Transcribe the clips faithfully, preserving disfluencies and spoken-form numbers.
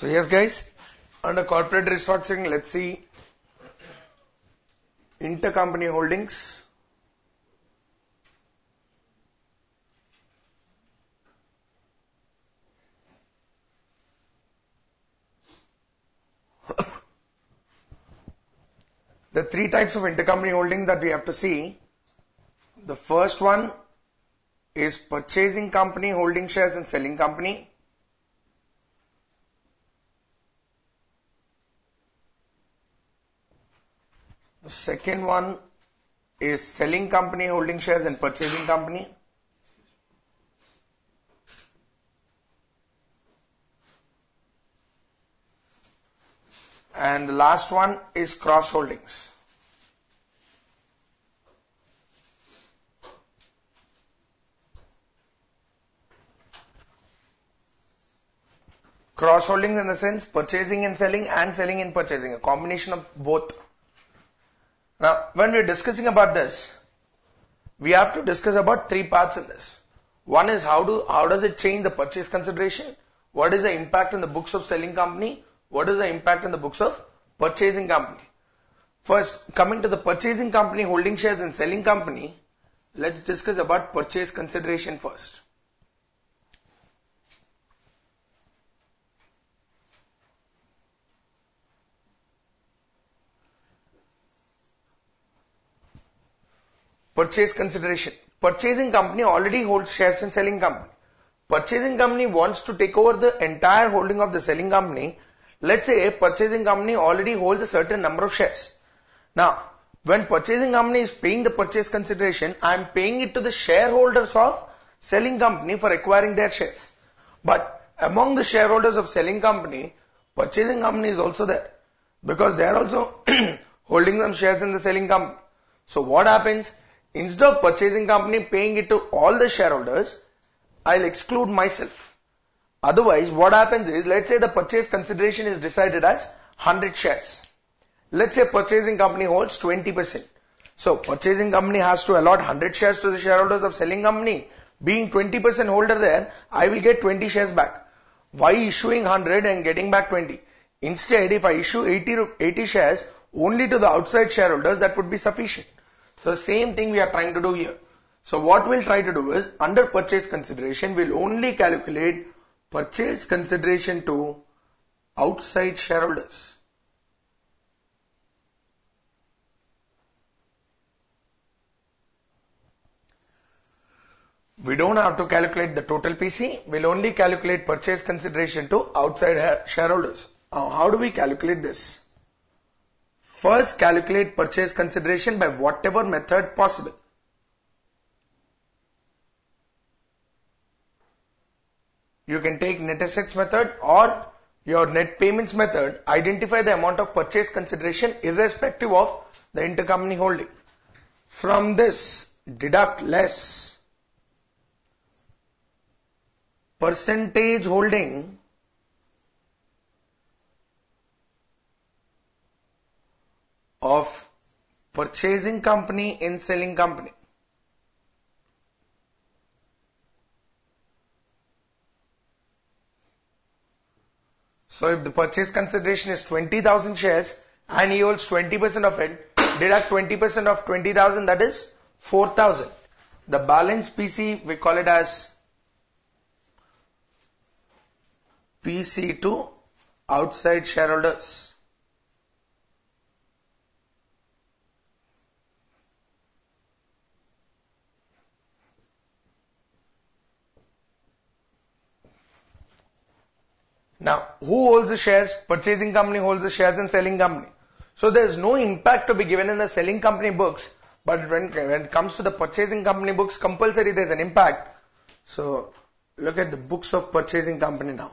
So yes guys, under corporate restructuring, let's see intercompany holdings. The three types of intercompany holding that we have to see. The first one is purchasing company, holding shares and selling company. The second one is selling company, holding shares and purchasing company. And the last one is cross holdings. Cross holdings in the sense purchasing and selling and selling and purchasing, a combination of both. Now, when we are discussing about this, we have to discuss about three parts in this. One is how do how does it change the purchase consideration? What is the impact on the books of selling company? What is the impact on the books of purchasing company? First, coming to the purchasing company, holding shares and selling company, let's discuss about purchase consideration first. Purchase consideration. Purchasing company already holds shares in selling company. Purchasing company wants to take over the entire holding of the selling company. Let's say a purchasing company already holds a certain number of shares. Now, when purchasing company is paying the purchase consideration, I am paying it to the shareholders of selling company for acquiring their shares. But among the shareholders of selling company, purchasing company is also there, because they are also holding some shares in the selling company. So what happens? Instead of purchasing company paying it to all the shareholders, I'll exclude myself. Otherwise, what happens is, let's say the purchase consideration is decided as one hundred shares. Let's say purchasing company holds twenty percent. So, purchasing company has to allot one hundred shares to the shareholders of selling company. Being twenty percent holder there, I will get twenty shares back. Why issuing one hundred and getting back twenty? Instead, if I issue eighty shares only to the outside shareholders, that would be sufficient. So, same thing we are trying to do here. So, what we'll try to do is, under purchase consideration, we'll only calculate purchase consideration to outside shareholders. We don't have to calculate the total P C. We'll only calculate purchase consideration to outside shareholders. Now, how do we calculate this? First, calculate purchase consideration by whatever method possible. You can take net assets method or your net payments method. Identify the amount of purchase consideration irrespective of the intercompany holding. From this, deduct less percentage holding of purchasing company in selling company. So if the purchase consideration is twenty thousand shares and he holds twenty percent of it, deduct twenty percent of twenty thousand, that is four thousand. The balance P C, we call it as P C to outside shareholders. Now, who holds the shares? Purchasing company holds the shares and selling company. So there is no impact to be given in the selling company books, but when, when it comes to the purchasing company books, compulsory there is an impact. So look at the books of purchasing company now.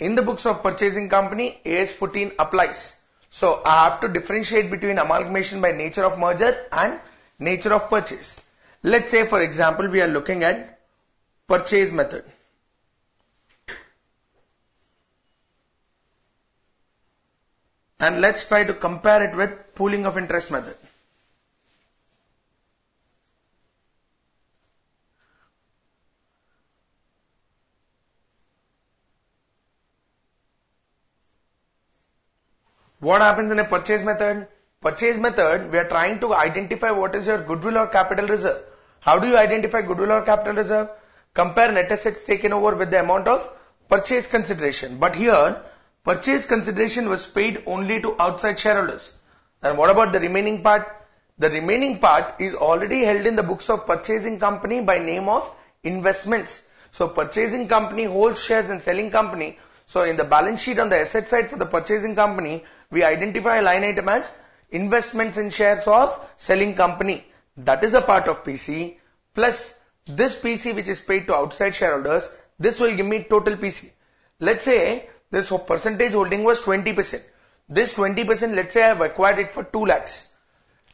In the books of purchasing company, A S fourteen applies. So I have to differentiate between amalgamation by nature of merger and nature of purchase. Let's say, for example, we are looking at purchase method. And let's try to compare it with pooling of interest method. What happens in a purchase method? Purchase method, we are trying to identify what is your goodwill or capital reserve. How do you identify goodwill or capital reserve? Compare net assets taken over with the amount of purchase consideration. But here, purchase consideration was paid only to outside shareholders. And what about the remaining part? The remaining part is already held in the books of purchasing company by name of investments. So purchasing company holds shares in selling company. So in the balance sheet on the asset side for the purchasing company, we identify a line item as investments in shares of selling company. That is a part of P C. Plus this P C which is paid to outside shareholders, this will give me total P C. Let's say this percentage holding was twenty percent. This twenty percent, let's say I have acquired it for two lakhs.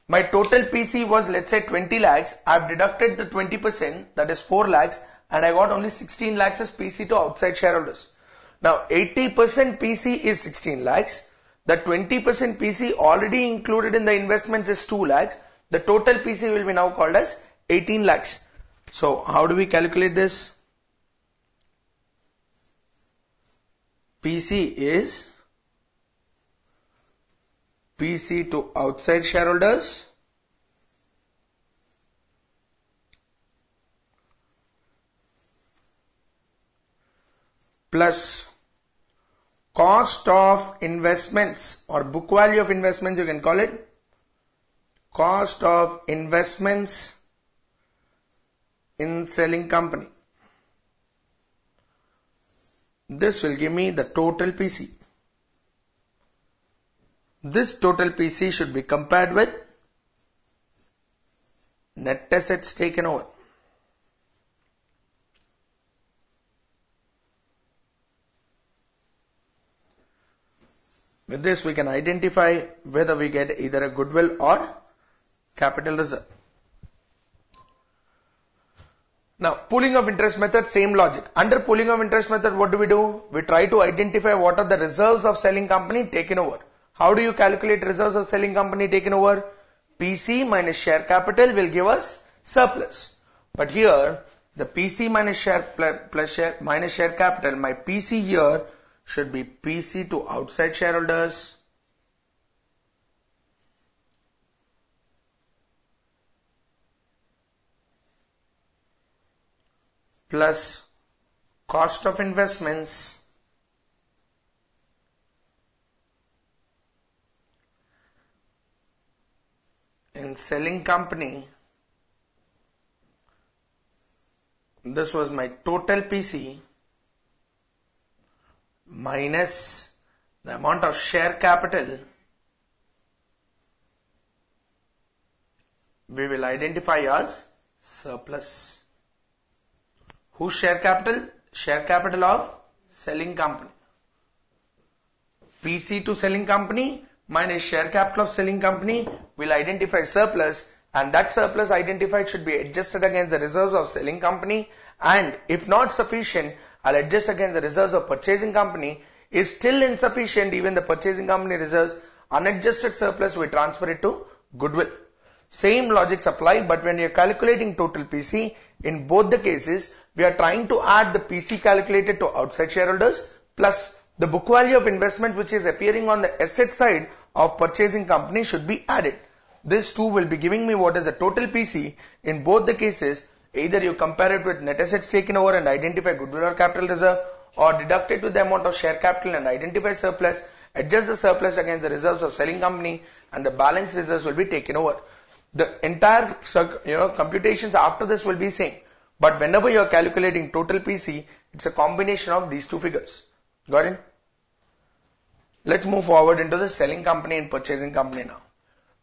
My total P C was, let's say, twenty lakhs. I have deducted the twenty percent, that is four lakhs, and I got only sixteen lakhs as P C to outside shareholders. Now, eighty percent P C is sixteen lakhs. The twenty percent P C already included in the investments is two lakhs. The total P C will be now called as eighteen lakhs. So, how do we calculate this? P C is P C to outside shareholders plus cost of investments or book value of investments, you can call it. Cost of investments in selling company. This will give me the total P C. This total P C should be compared with net assets taken over. With this, we can identify whether we get either a goodwill or capital reserve. Now, pooling of interest method, same logic. Under pooling of interest method, what do we do? We try to identify what are the reserves of selling company taken over. How do you calculate reserves of selling company taken over? P C minus share capital will give us surplus. But here, the P C minus share plus share minus share capital, my P C here should be P C to outside shareholders plus cost of investments in selling company. This was my total P C minus the amount of share capital. We will identify as surplus. Whose share capital? Share capital of selling company. P C to selling company minus share capital of selling company will identify surplus, and that surplus identified should be adjusted against the reserves of selling company, and if not sufficient, I'll adjust against the reserves of purchasing company. If still insufficient, even the purchasing company reserves, unadjusted surplus, we transfer it to goodwill. Same logics apply, but when you're calculating total P C, in both the cases, we are trying to add the P C calculated to outside shareholders plus the book value of investment which is appearing on the asset side of purchasing company should be added. This too will be giving me what is the total P C. In both the cases, either you compare it with net assets taken over and identify goodwill or capital reserve, or deduct it with the amount of share capital and identify surplus, adjust the surplus against the reserves of selling company, and the balance reserves will be taken over. The entire you know, computations after this will be same. But whenever you are calculating total P C, it's a combination of these two figures. Got it? Let's move forward into the selling company and purchasing company now.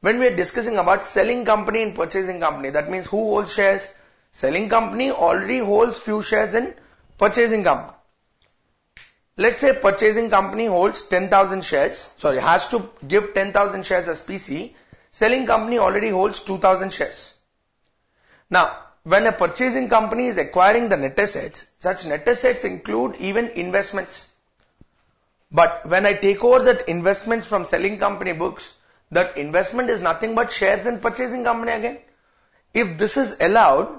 When we are discussing about selling company and purchasing company, that means who holds shares? Selling company already holds few shares in purchasing company. Let's say purchasing company holds ten thousand shares, sorry, has to give ten thousand shares as P C. Selling company already holds two thousand shares. Now, when a purchasing company is acquiring the net assets, such net assets include even investments. But when I take over that investments from selling company books, that investment is nothing but shares in purchasing company again. If this is allowed,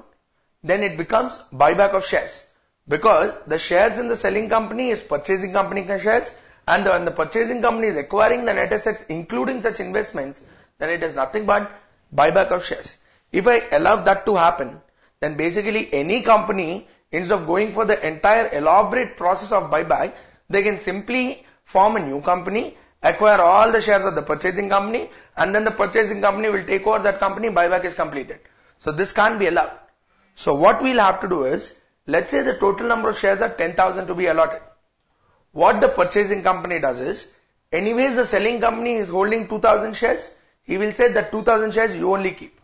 then it becomes buyback of shares, because the shares in the selling company is purchasing company shares and when the purchasing company is acquiring the net assets including such investments, then it is nothing but buyback of shares. If I allow that to happen, then basically any company, instead of going for the entire elaborate process of buyback, they can simply form a new company, acquire all the shares of the purchasing company, and then the purchasing company will take over that company, buyback is completed. So this can't be allowed. So what we'll have to do is, let's say the total number of shares are ten thousand to be allotted. What the purchasing company does is, anyways the selling company is holding two thousand shares, he will say that two thousand shares you only keep.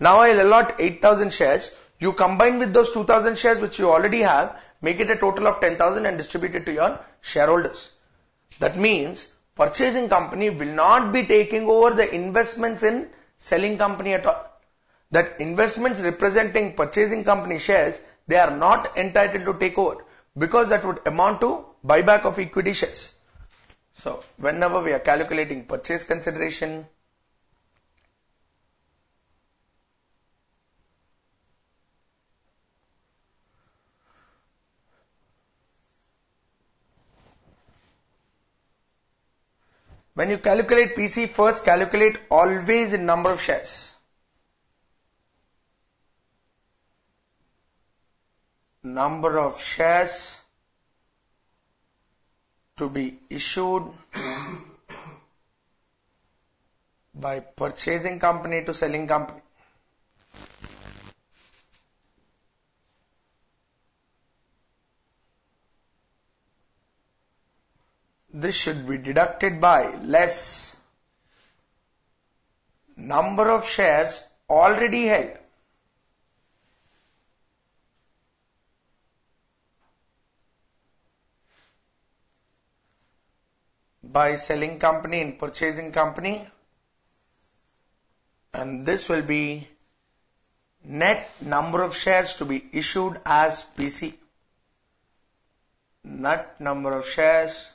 Now I'll allot eight thousand shares, you combine with those two thousand shares which you already have, make it a total of ten thousand and distribute it to your shareholders. That means purchasing company will not be taking over the investments in selling company at all. That investments representing purchasing company shares, they are not entitled to take over, because that would amount to buyback of equity shares. So whenever we are calculating purchase consideration, when you calculate P C, first calculate always in number of shares. Number of shares to be issued by purchasing company to selling company. This should be deducted by less number of shares already held. By selling company and purchasing company, and this will be net number of shares to be issued as P C. Net number of shares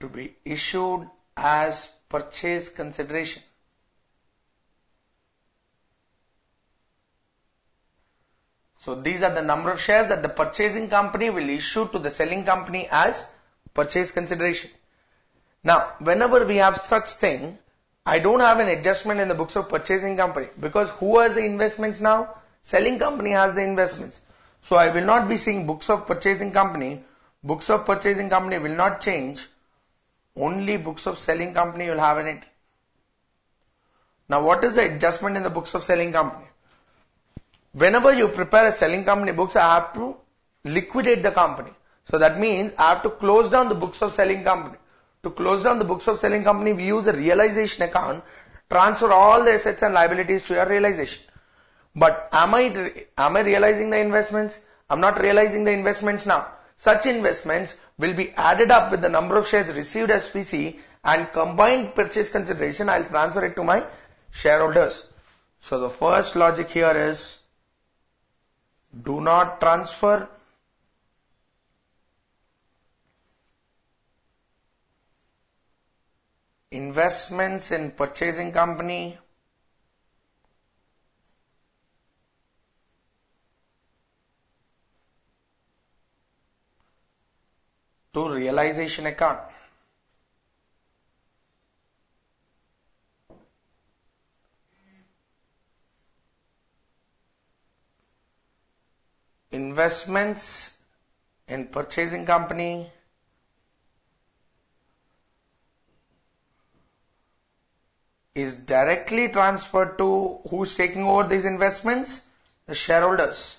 to be issued as purchase consideration. So these are the number of shares that the purchasing company will issue to the selling company as purchase consideration. Now, whenever we have such thing, I don't have an adjustment in the books of purchasing company, because who has the investments now? Selling company has the investments. So I will not be seeing books of purchasing company. Books of purchasing company will not change. Only books of selling company will have an entry. Now, what is the adjustment in the books of selling company? Whenever you prepare a selling company books, I have to liquidate the company. So that means I have to close down the books of selling company. To close down the books of selling company, we use a realization account, transfer all the assets and liabilities to your realization. But am I, am I realizing the investments? I'm not realizing the investments now. Such investments will be added up with the number of shares received as P C, and combined purchase consideration, I'll transfer it to my shareholders. So the first logic here is, do not transfer. Investments in purchasing company to realization account. Investments in purchasing company is directly transferred to who's taking over these investments? The shareholders.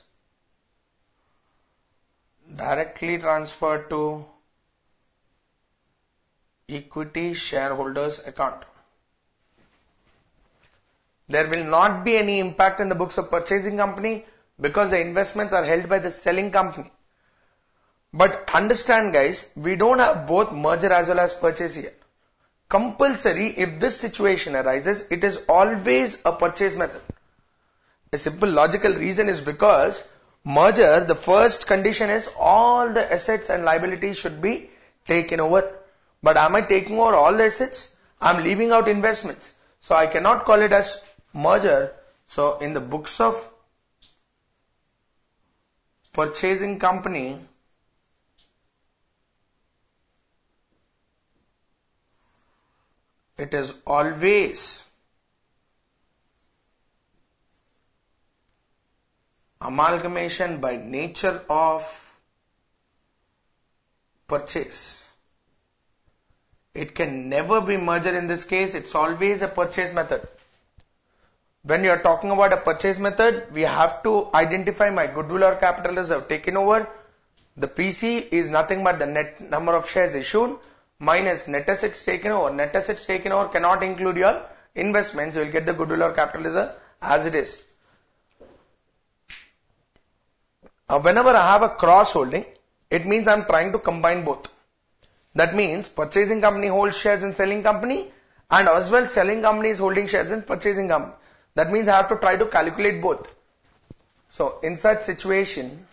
Directly transferred to equity shareholders account. There will not be any impact in the books of purchasing company, because the investments are held by the selling company. But understand guys, we don't have both merger as well as purchase here. Compulsory, if this situation arises, it is always a purchase method. A simple logical reason is because merger, the first condition is all the assets and liabilities should be taken over. But am I taking over all the assets? I'm leaving out investments. So I cannot call it as merger. So in the books of purchasing company, It is always amalgamation by nature of purchase. It can never be merger in this case. It's always a purchase method. When you are talking about a purchase method, we have to identify my goodwill or capital reserve taken over. The P C is nothing but the net number of shares issued minus net assets taken over. Net assets taken over cannot include your investments. You will get the goodwill or capital reserve as it is. Uh, whenever I have a cross holding, it means I am trying to combine both. That means purchasing company holds shares in selling company, and as well selling company is holding shares in purchasing company. That means I have to try to calculate both. So in such situation,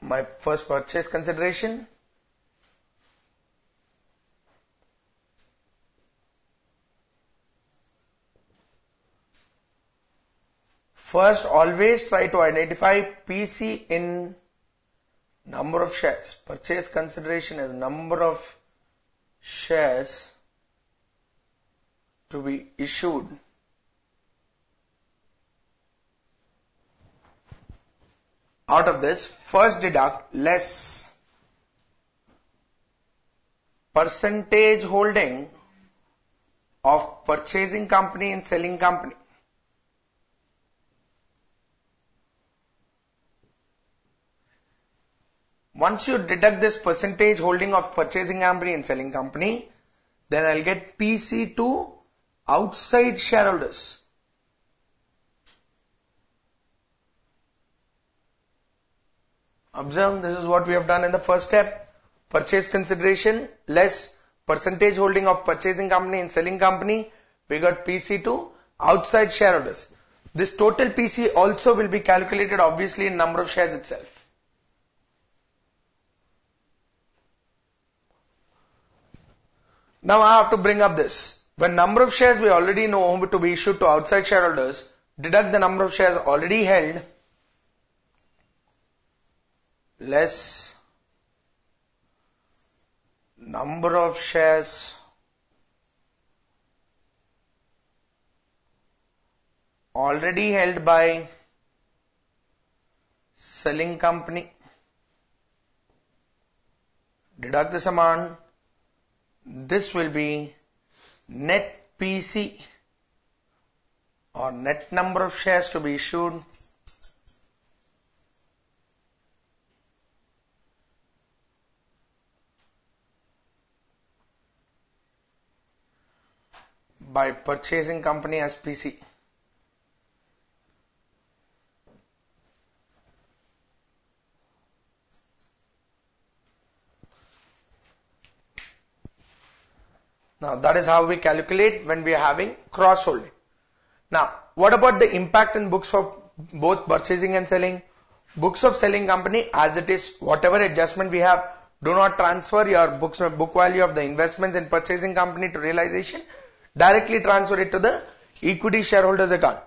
my first purchase consideration . First, always try to identify P C in number of shares. Purchase consideration is number of shares to be issued out of this. First, deduct less percentage holding of purchasing company and selling company. Once you deduct this percentage holding of purchasing company and selling company, then I'll get P C to outside shareholders. Observe, this is what we have done in the first step. Purchase consideration less percentage holding of purchasing company and selling company. We got P C to outside shareholders. This total P C also will be calculated obviously in number of shares itself. Now I have to bring up this. When number of shares we already know to be issued to outside shareholders, deduct the number of shares already held less number of shares already held by selling company. Deduct this amount. This will be net P C or net number of shares to be issued by purchasing company as P C. Now that is how we calculate when we are having cross holding. Now what about the impact in books for both purchasing and selling? Books of selling company as it is, whatever adjustment we have, do not transfer your books book value of the investments in purchasing company to realization, directly transfer it to the equity shareholders account.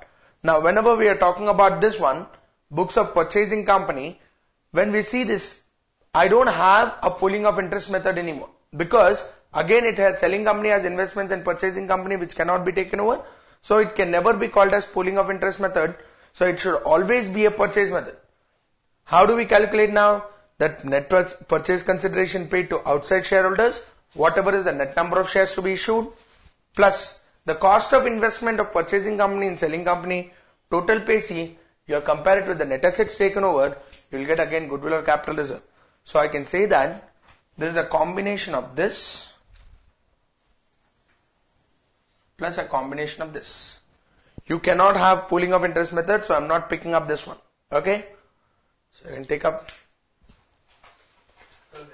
Now whenever we are talking about this one, books of purchasing company, when we see this, I don't have a pooling of interest method anymore, because again, it has selling company as investments and purchasing company which cannot be taken over. So it can never be called as pooling of interest method. So it should always be a purchase method. How do we calculate now? That net purchase consideration paid to outside shareholders, whatever is the net number of shares to be issued, plus the cost of investment of purchasing company and selling company, total P C, you are compared with the net assets taken over, you will get again goodwill or capital reserve. So I can say that this is a combination of this plus a combination of this. You cannot have pooling of interest method, so I'm not picking up this one. Okay, so I can take up. So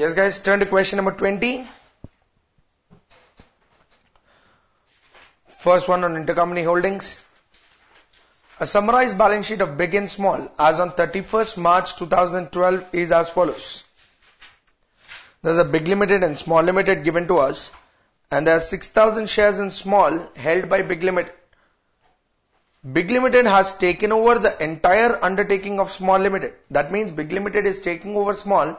Yes guys, turn to question number twenty. First one on intercompany holdings. A summarized balance sheet of big and small as on thirty-first March two thousand twelve is as follows. There's a Big Limited and Small Limited given to us, and there are six thousand shares in Small held by Big Limited. Big Limited has taken over the entire undertaking of Small Limited. That means Big Limited is taking over Small.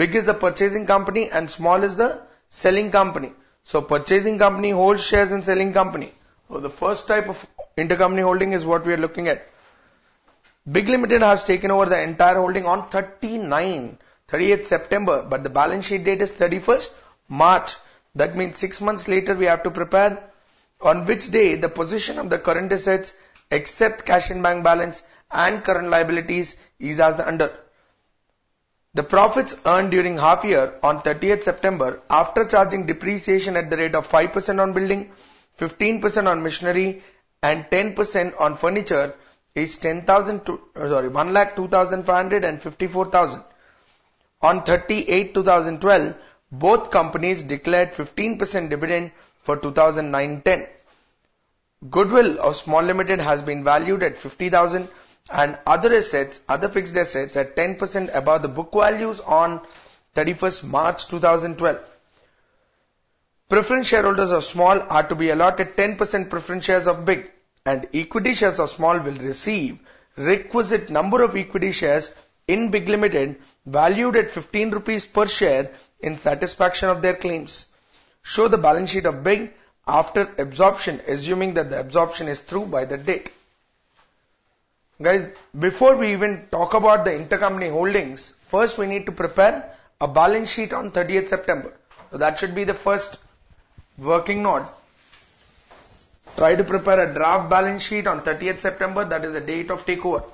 Big is the purchasing company and Small is the selling company. So purchasing company holds shares in selling company. So the first type of intercompany holding is what we are looking at. Big Limited has taken over the entire holding on thirty-nine, thirty-eighth September, but the balance sheet date is thirty-first March. That means six months later we have to prepare on which day the position of the current assets except cash and bank balance and current liabilities is as under. The profits earned during half year on thirtieth September after charging depreciation at the rate of five percent on building, fifteen percent on machinery and ten percent on furniture is ten thousand, sorry, one lakh two thousand five hundred and fifty-four thousand. On thirty-eighth two thousand twelve, both companies declared fifteen percent dividend for two thousand nine ten. Goodwill of Small Limited has been valued at fifty thousand and other assets, other fixed assets at ten percent above the book values on thirty-first March two thousand twelve. Preference shareholders of Small are to be allotted ten percent preference shares of Big, and equity shares of Small will receive requisite number of equity shares in Big Limited valued at fifteen rupees per share in satisfaction of their claims. Show the balance sheet of Big after absorption, assuming that the absorption is through by the date. Guys, before we even talk about the intercompany holdings, first we need to prepare a balance sheet on thirtieth September. So that should be the first working note. Try to prepare a draft balance sheet on thirtieth September, that is the date of takeover.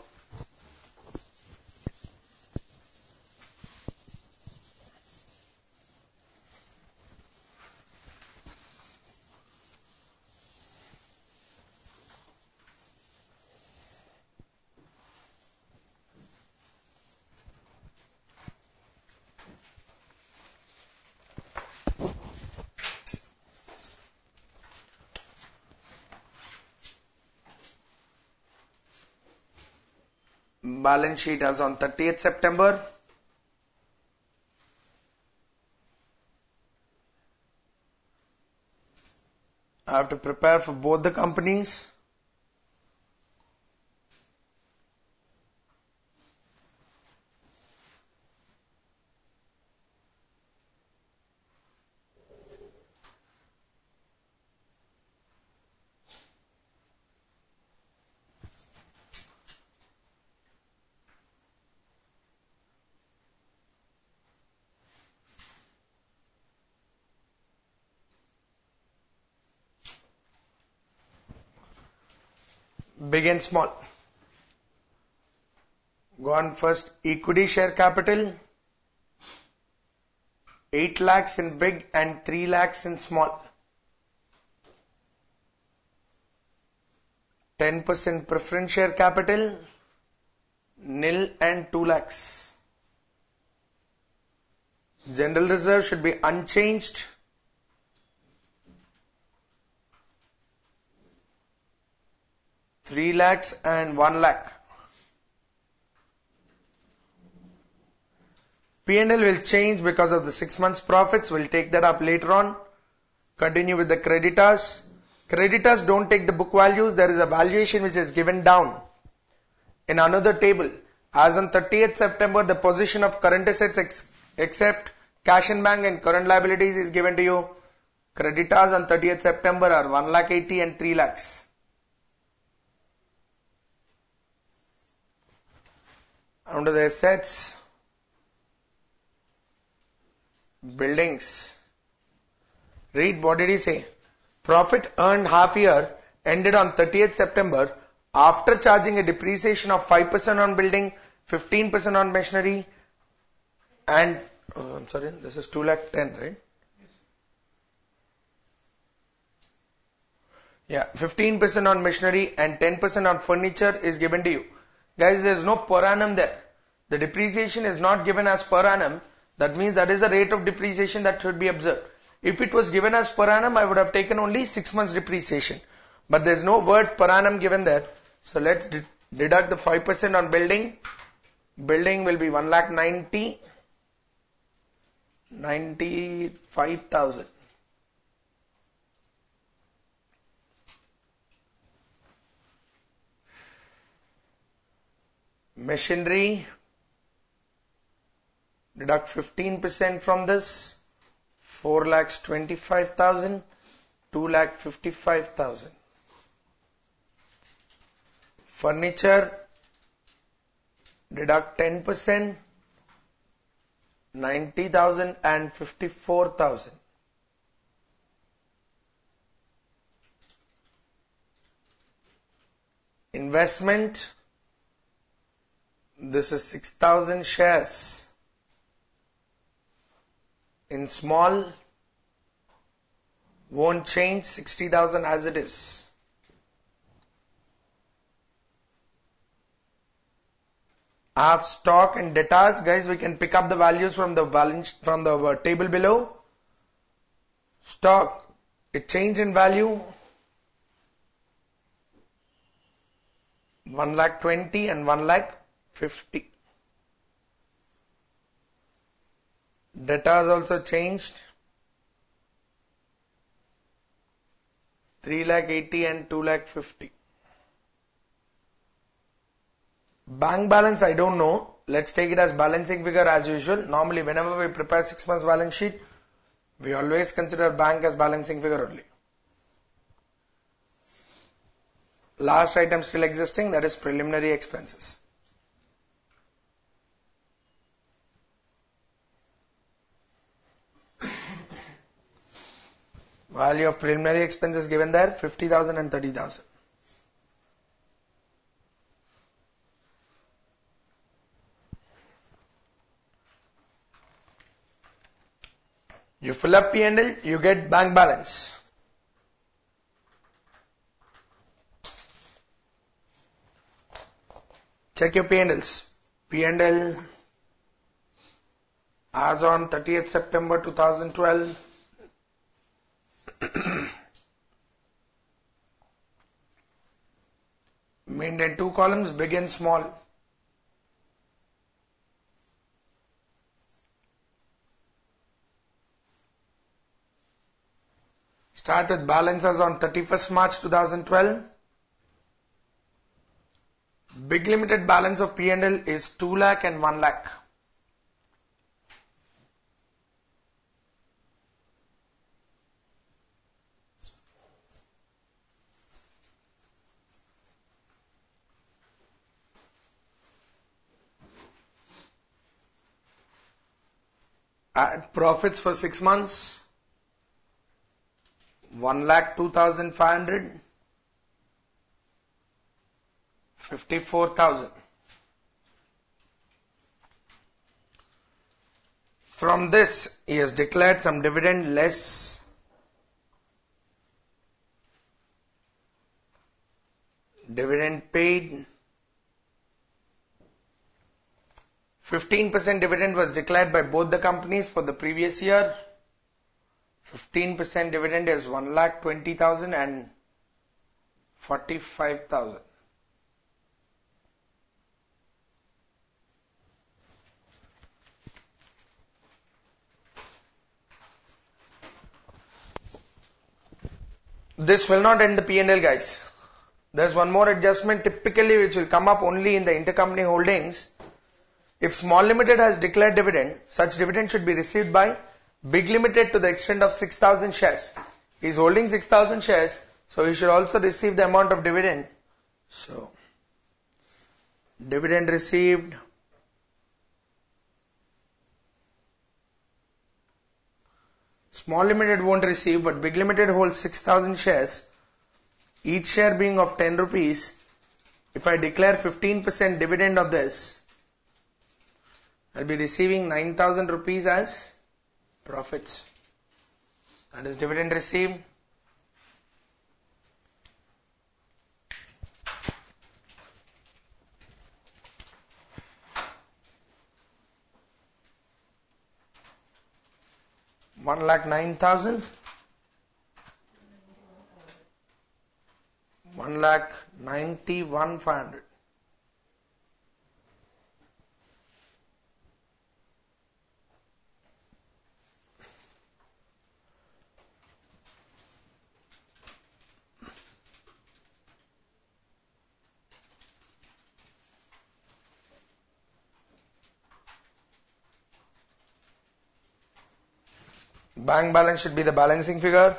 Balance sheet as on thirtieth September. I have to prepare for both the companies. Big and Small. Go on first. Equity share capital. eight lakhs in Big and three lakhs in Small. ten percent preference share capital. Nil and two lakhs. General reserve should be unchanged. three lakhs and one lakh. P and L will change because of the six months profits. We'll take that up later on. Continue with the creditors. Creditors don't take the book values. There is a valuation which is given down in another table. As on thirtieth September, the position of current assets ex except cash and bank and current liabilities is given to you. Creditors on thirtieth September are one lakh eighty and three lakhs. Under the assets, buildings, read what did he say? Profit earned half year ended on thirtieth September after charging a depreciation of five percent on building, fifteen percent on machinery and, oh, I'm sorry, this is two lakh ten, right? Yeah, fifteen percent on machinery and ten percent on furniture is given to you. Guys, there is no per annum there. The depreciation is not given as per annum. That means that is the rate of depreciation that should be observed. If it was given as per annum, I would have taken only six months depreciation. But there is no word per annum given there. So let's de deduct the five percent on building. Building will be one lakh ninety-five thousand. Machinery, deduct fifteen percent from this, four lakhs twenty-five thousand, two lakh fifty-five thousand. Furniture, deduct ten percent, ninety thousand and fifty-four thousand. Investment, this is six thousand shares in small, won't change, sixty thousand as it is. I have stock and debtors, guys. We can pick up the values from the balance from the table below. Stock, it changed in value one lakh twenty and one lakh fifty. Debtors also changed three lakh eighty and two lakh fifty. Bank balance, I don't know. Let's take it as balancing figure as usual. Normally, whenever we prepare six months balance sheet, we always consider bank as balancing figure only. Last item still existing, that is preliminary expenses. Value of preliminary expenses given there, fifty thousand and thirty thousand. You fill up P and L, you get bank balance. Check your P and Ls. P and L as on thirtieth September two thousand twelve. Maintain two columns, big and small. Start with balances on thirty-first March two thousand twelve. Big Limited balance of P and L is two lakh and one lakh. Add profits for six months. One lakh two thousand five hundred fifty four thousand. From this, he has declared some dividend less dividend paid. Fifteen percent dividend was declared by both the companies for the previous year. fifteen percent dividend is one lakh twenty thousand and forty-five thousand. This will not end the P and L, guys. There's one more adjustment typically which will come up only in the intercompany holdings. If Small Limited has declared dividend, such dividend should be received by Big Limited to the extent of six thousand shares. He is holding six thousand shares, so he should also receive the amount of dividend. So, dividend received Small Limited won't receive, but Big Limited holds six thousand shares, each share being of ten rupees. If I declare fifteen percent dividend of this, I'll be receiving nine thousand rupees as profits. That is dividend received. one lakh nine thousand, one lakh ninety one five hundred, bank balance should be the balancing figure.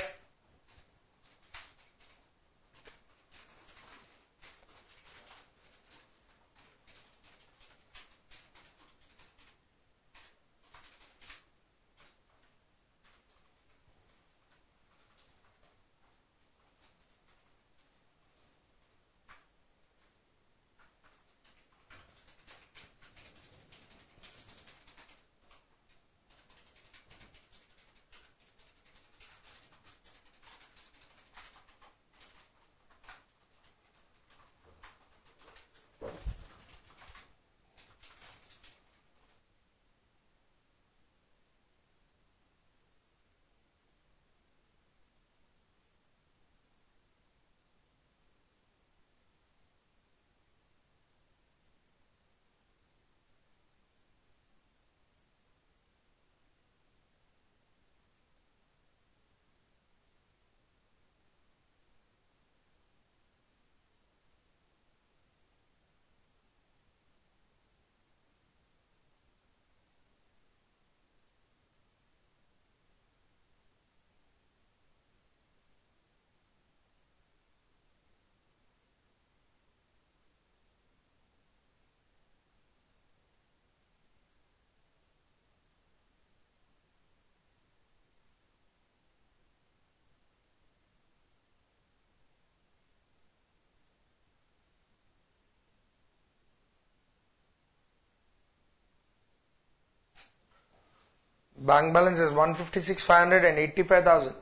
Bank balance is one fifty six five hundred and eighty five thousand.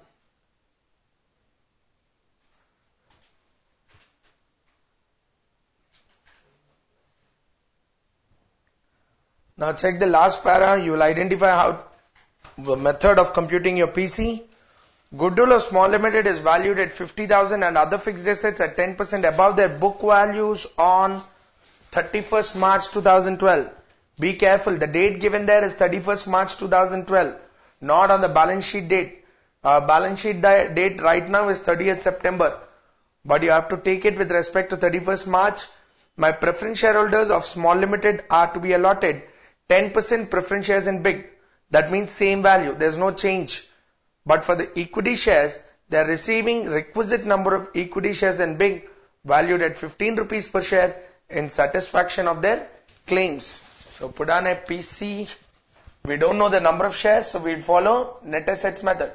Now check the last para. You will identify how the method of computing your P C. Goodwill of Small Limited is valued at fifty thousand and other fixed assets at ten percent above their book values on thirty first March two thousand twelve. Be careful, the date given there is thirty-first March two thousand twelve, not on the balance sheet date. Uh, balance sheet date right now is thirtieth September, but you have to take it with respect to thirty-first March. My preference shareholders of Small Limited are to be allotted ten percent preference shares in Big. That means same value, there is no change. But for the equity shares, they are receiving requisite number of equity shares in Big, valued at fifteen rupees per share in satisfaction of their claims. So put on a P C, we don't know the number of shares, so we will follow net assets method.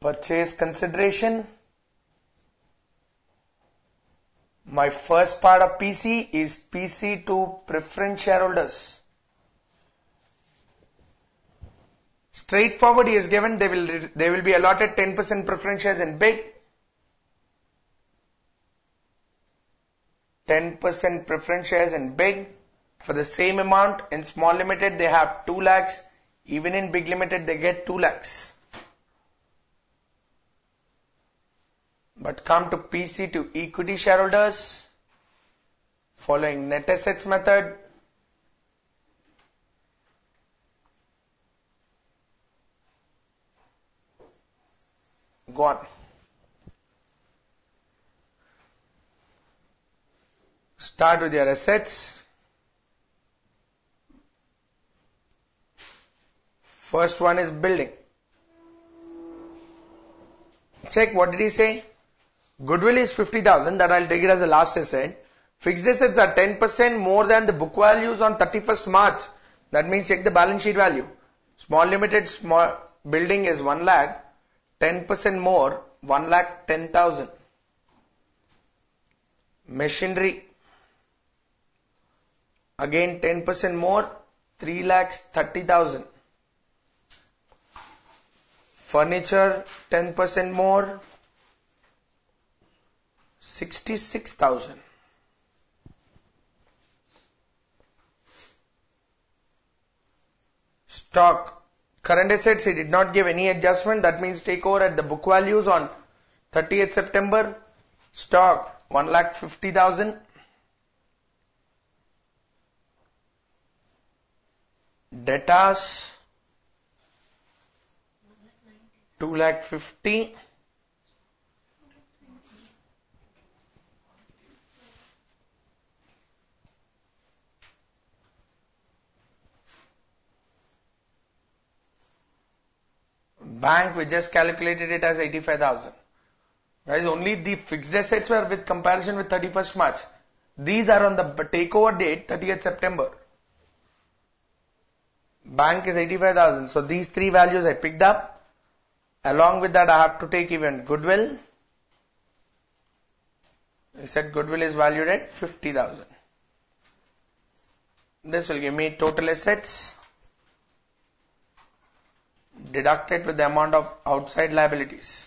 Purchase consideration. My first part of P C is P C to preference shareholders. Straightforward, he is given, they will, they will be allotted ten percent preference shares in Big. ten percent preference shares in Big for the same amount. In Small Limited they have two lakhs, even in Big Limited they get two lakhs. But come to P C to equity shareholders, following net assets method. Go on. Start with your assets. First one is building. Check what did he say? Goodwill is fifty thousand, that I'll take it as the last asset. Fixed assets are ten percent more than the book values on thirty-first March. That means check the balance sheet value. Small Limited small building is one lakh, ten percent more, one lakh ten thousand. Machinery, again ten percent more, three lakhs thirty thousand. Furniture, ten percent more, sixty-six thousand. stock. Current assets, he did not give any adjustment. That means take over at the book values on thirtieth September. Stock one lakh fifty thousand. Debtors two lakh fifty. Bank, we just calculated it as eighty-five thousand. Guys, only the fixed assets were with comparison with thirty-first March. These are on the takeover date, thirtieth September. Bank is eighty-five thousand. So these three values I picked up. Along with that, I have to take even goodwill. I said goodwill is valued at fifty thousand. This will give me total assets. Deduct it with the amount of outside liabilities.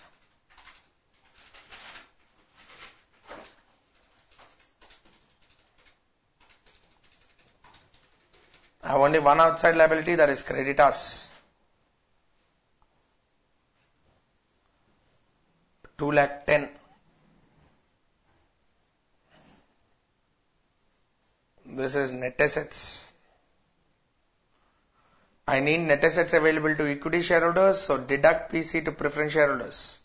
I have only one outside liability, that is creditors. two lakh ten. This is net assets. I need net assets available to equity shareholders, so deduct P C to preference shareholders.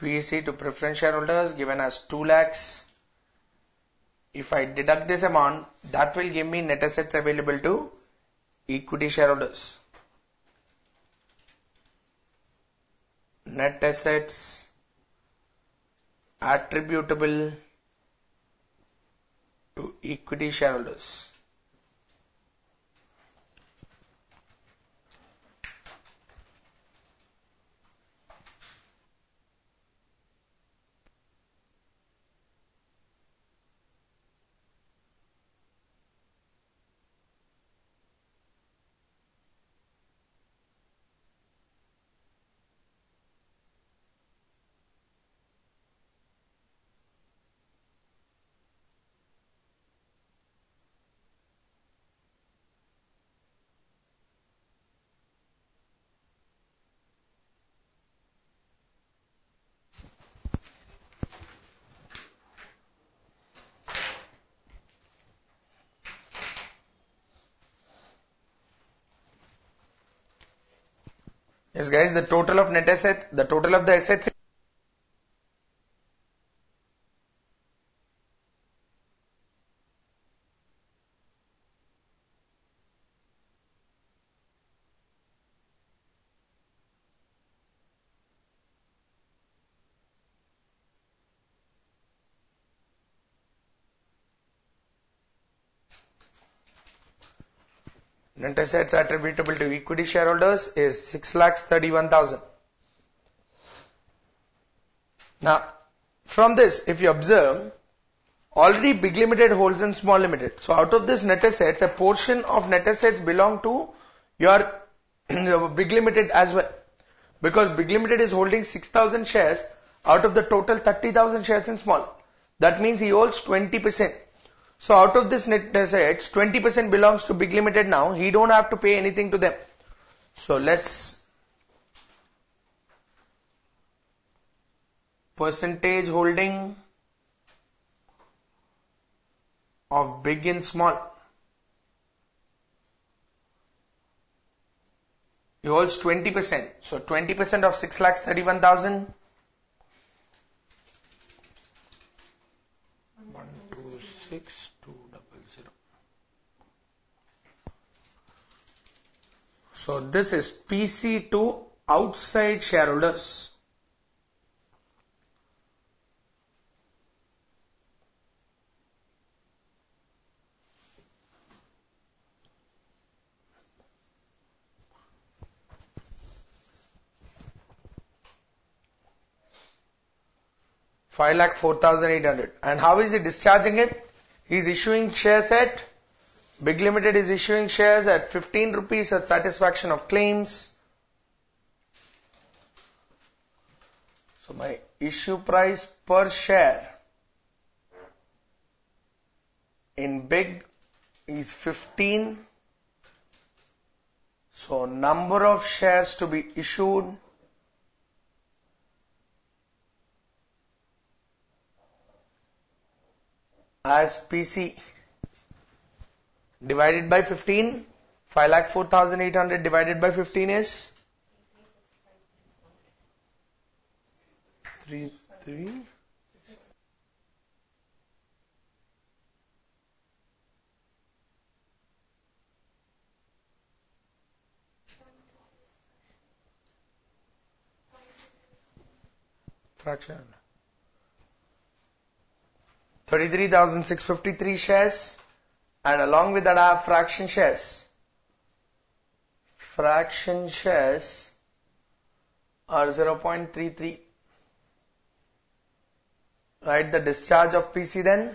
P C to preference shareholders given as two lakhs. If I deduct this amount, that will give me net assets available to equity shareholders. Net assets attributable to equity shareholders. Yes, guys, the total of net assets, the total of the assets. Net assets attributable to equity shareholders is six lakhs thirty-one thousand. Now, from this, if you observe, already Big Limited holds in Small Limited. So out of this net assets, a portion of net assets belong to your Big Limited as well. Because Big Limited is holding six thousand shares out of the total thirty thousand shares in Small. That means he holds twenty percent. So out of this net assets, twenty percent belongs to Big Limited now. He don't have to pay anything to them. So less percentage holding of Big in Small. He holds twenty percent. So twenty percent of six lakhs thirty-one thousand. six two zero zero. So this is P C to outside shareholders. five lakh four thousand eight hundred. And how is he discharging it? He is issuing shares at, Big Limited is issuing shares at fifteen rupees at satisfaction of claims. So my issue price per share in Big is fifteen So number of shares to be issued as P C divided by fifteen, five lakh four thousand eight hundred divided by fifteen is three three. Fraction. thirty-three thousand six hundred fifty-three shares, and along with that I have fraction shares. Fraction shares are zero point three three. Write the discharge of P C then.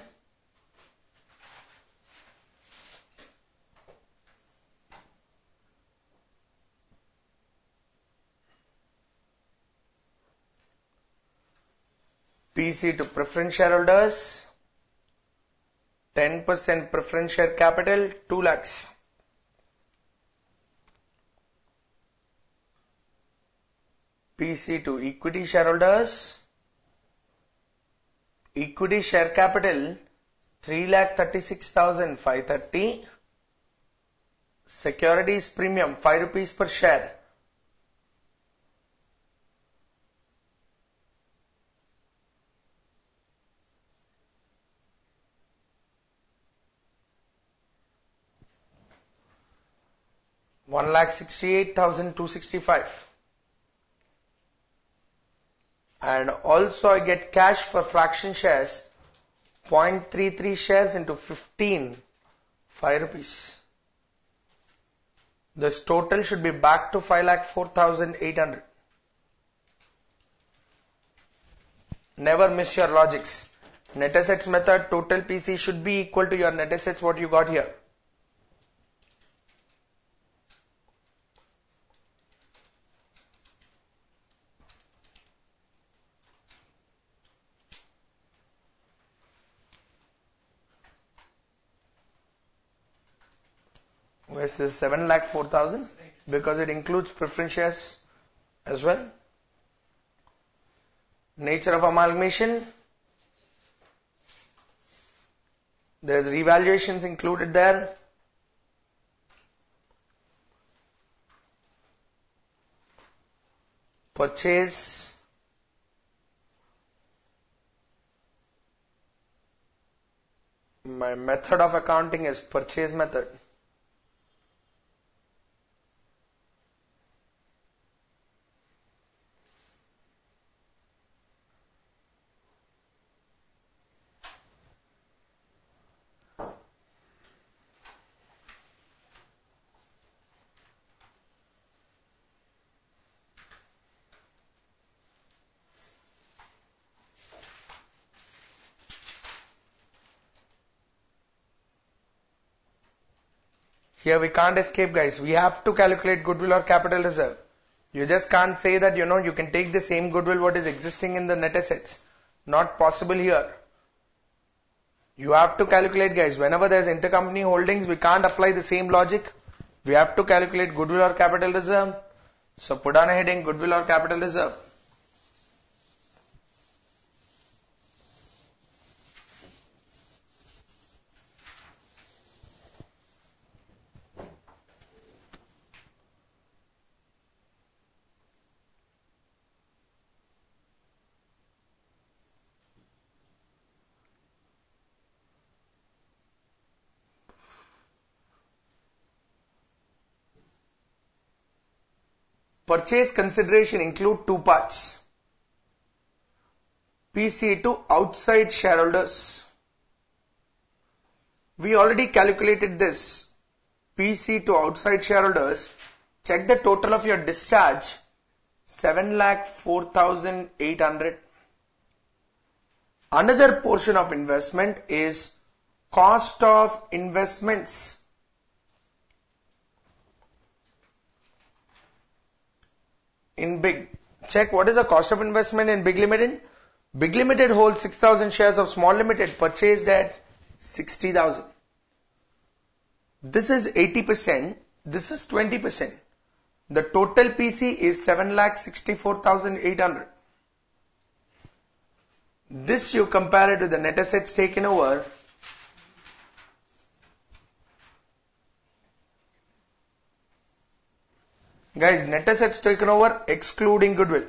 P C to preference shareholders, ten percent preference share capital, two lakhs. P C to equity shareholders, equity share capital, three lakh thirty-six thousand five hundred thirty. Securities premium, five rupees per share. one lakh sixty-eight thousand two hundred sixty-five. And also I get cash for fraction shares, zero point three three shares into fifteen, five rupees. This total should be back to five lakh four thousand eight hundred. Never miss your logics. Net assets method, total P C should be equal to your net assets, what you got here. This is seven lakh four thousand because it includes preference shares as well. Nature of amalgamation. There's revaluations included there. Purchase. My method of accounting is purchase method. Here we can't escape, guys. We have to calculate goodwill or capital reserve. You just can't say that, you know, you can take the same goodwill what is existing in the net assets. Not possible here. You have to calculate, guys. Whenever there's intercompany holdings, we can't apply the same logic. We have to calculate goodwill or capital reserve. So put on a heading, goodwill or capital reserve. Purchase consideration include two parts. P C to outside shareholders. We already calculated this. P C to outside shareholders. Check the total of your discharge. seven lakh four thousand eight hundred. Another portion of investment is cost of investments. In Big, check what is the cost of investment in Big Limited. Big Limited holds six thousand shares of Small Limited, purchased at sixty thousand. This is eighty percent, this is twenty percent. The total P C is seven lakh sixty-four thousand eight hundred. This you compare it with the net assets taken over. Guys, net assets taken over excluding goodwill.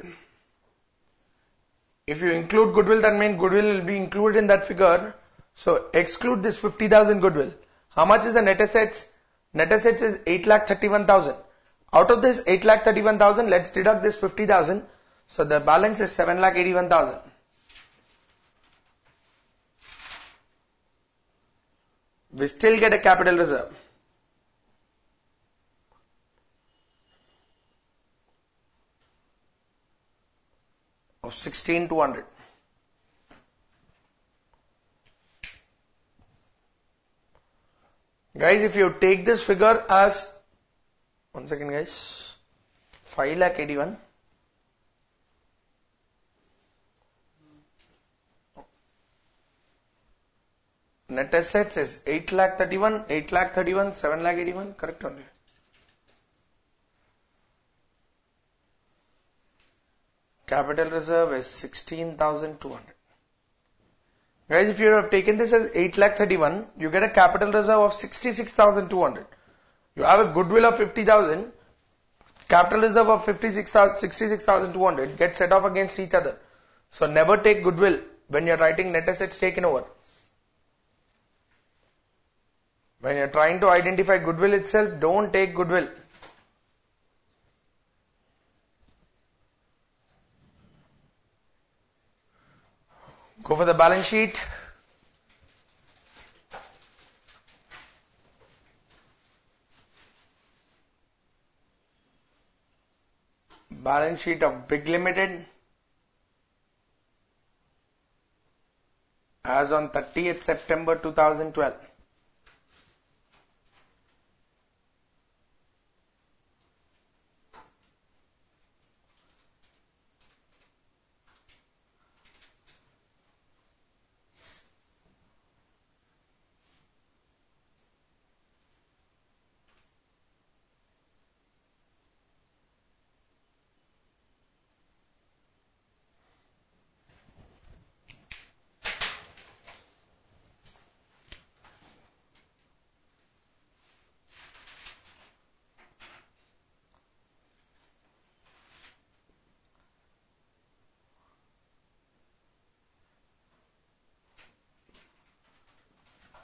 If you include goodwill, that means goodwill will be included in that figure. So exclude this fifty thousand goodwill. How much is the net assets? Net assets is eight lakh thirty-one thousand. Out of this eight lakh thirty-one thousand, let's deduct this fifty thousand. So the balance is seven lakh eighty-one thousand. We still get a capital reserve. Of sixteen thousand two hundred. Guys, if you take this figure as, one second guys, five lakh eighty-one. Net assets is eight lakh thirty-one, eight lakh thirty-one, seven lakh eighty-one, correct only. Capital reserve is sixteen thousand two hundred. Guys, if you have taken this as eight lakh thirty-one, you get a capital reserve of sixty-six thousand two hundred. You have a goodwill of fifty thousand, capital reserve of sixty-six thousand two hundred get set off against each other. So never take goodwill when you are writing net assets taken over. When you are trying to identify goodwill itself, don't take goodwill. Go for the balance sheet. Balance sheet of Big Limited as on thirtieth September two thousand twelve.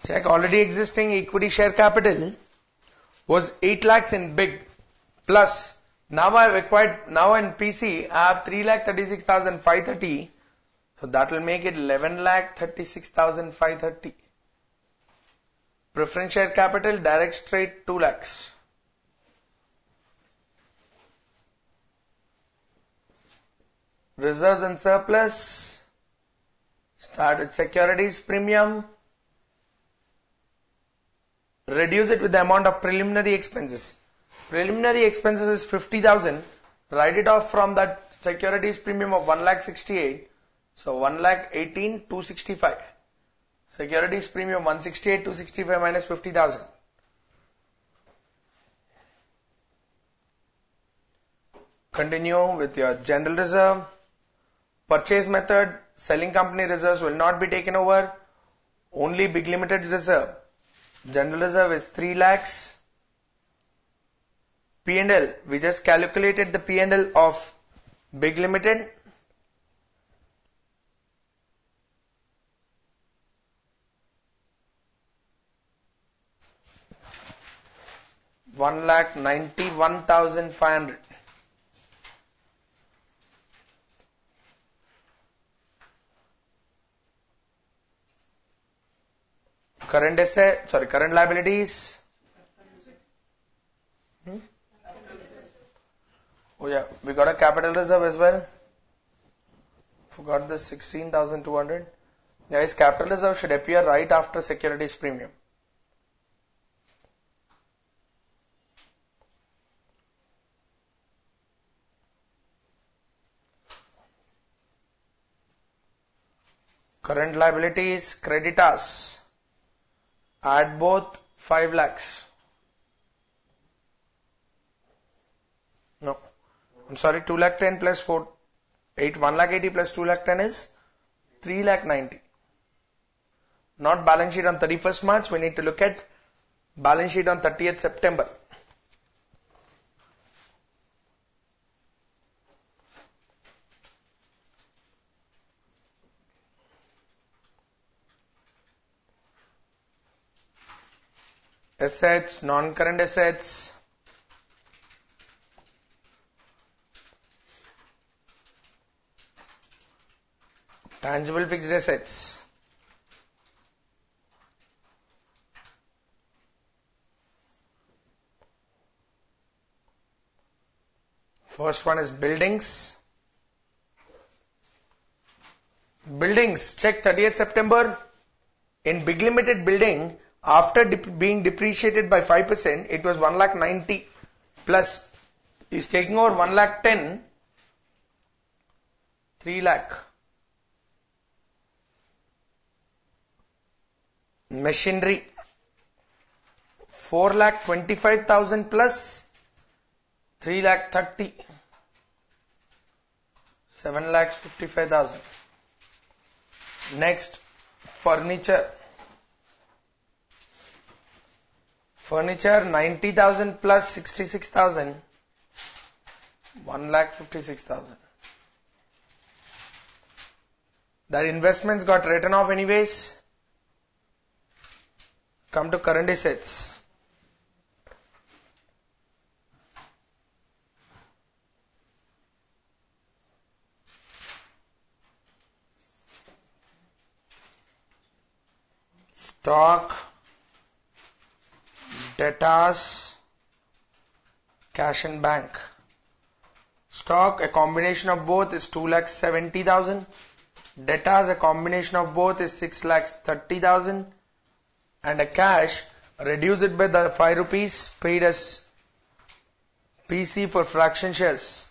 Check already existing equity share capital was eight lakhs in Big, plus now I have acquired, now in P C I have three lakh thirty-six thousand five hundred thirty, so that will make it eleven lakh thirty-six thousand five hundred thirty. Preference share capital direct straight two lakhs. Reserves and surplus start with securities premium. Reduce it with the amount of preliminary expenses. Preliminary expenses is fifty thousand. Write it off from that securities premium of one lakh sixty-eight. So one lakh eighteen thousand two hundred sixty-five. Securities premium one lakh sixty-eight thousand two hundred sixty-five minus fifty thousand. Continue with your general reserve. Purchase method. Selling company reserves will not be taken over. Only Big Limited's reserve. General reserve is three lakhs. P and L, we just calculated the P and L of Big Limited. one lakh ninety-one thousand five hundred. Current asset, sorry, current liabilities. Hmm? Oh yeah, we got a capital reserve as well. Forgot this sixteen thousand two hundred. Guys, capital reserve should appear right after securities premium. Current liabilities, creditors. Add both five lakhs. I'm sorry, two lakh ten plus four, eight, one lakh eighty plus two lakh ten is three lakh ninety. Not balance sheet on thirty-first March, we need to look at balance sheet on thirtieth September. Assets, non-current assets. Tangible fixed assets. First one is buildings. Buildings, check thirtieth September. In Big Limited building, after dep being depreciated by five percent, it was one lakh ninety plus is taking over one lakh ten, three lakh. Machinery, four lakh twenty-five thousand plus three lakh thirty, seven lakh fifty-five thousand. Next, furniture. Furniture ninety thousand plus sixty-six thousand, one lakh fifty-six thousand. That investments got written off anyways. Come to current assets. Stock, debtors, cash and bank. Stock, a combination of both is two lakh seventy thousand. Debtors, a combination of both is six lakh thirty thousand. And a cash, reduce it by the five rupees paid as P C for fraction shares.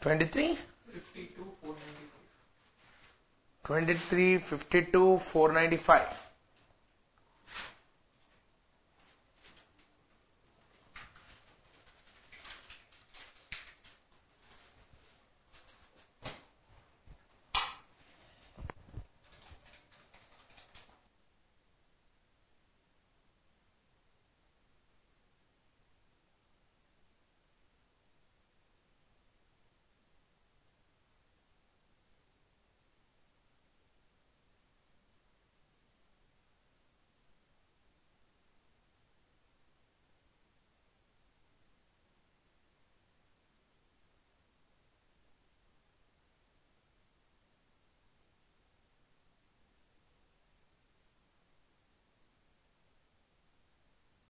Twenty-three, fifty-two, four ninety-five. Twenty-three, fifty-two, four ninety-five.